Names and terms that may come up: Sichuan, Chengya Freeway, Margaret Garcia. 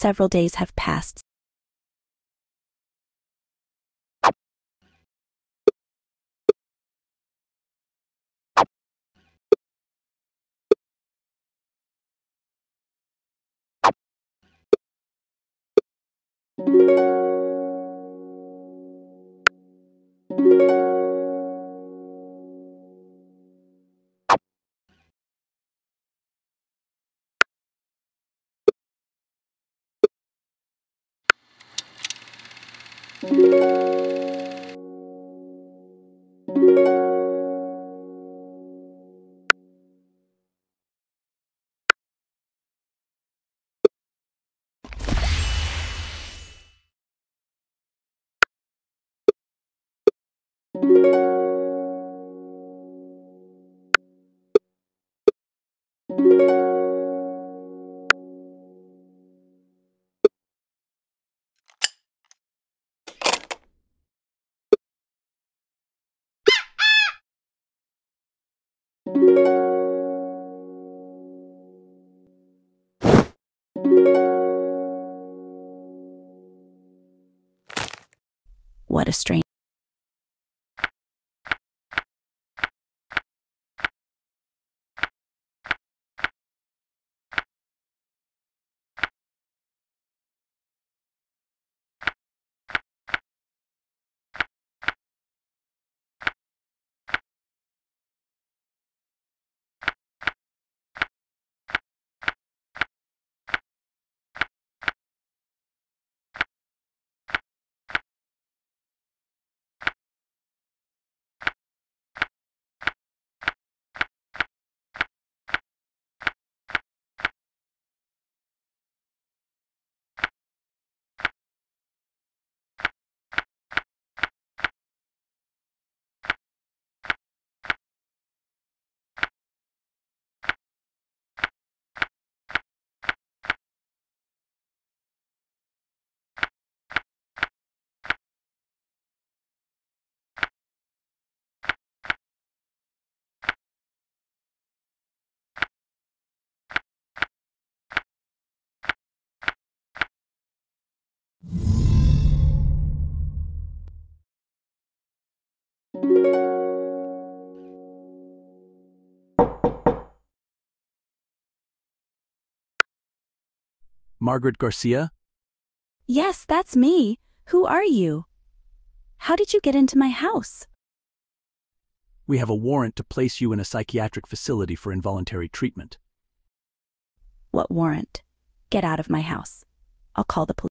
several days have passed. What a strange. Margaret Garcia? Yes, that's me. Who are you? How did you get into my house? We have a warrant to place you in a psychiatric facility for involuntary treatment. What warrant? Get out of my house. I'll call the police.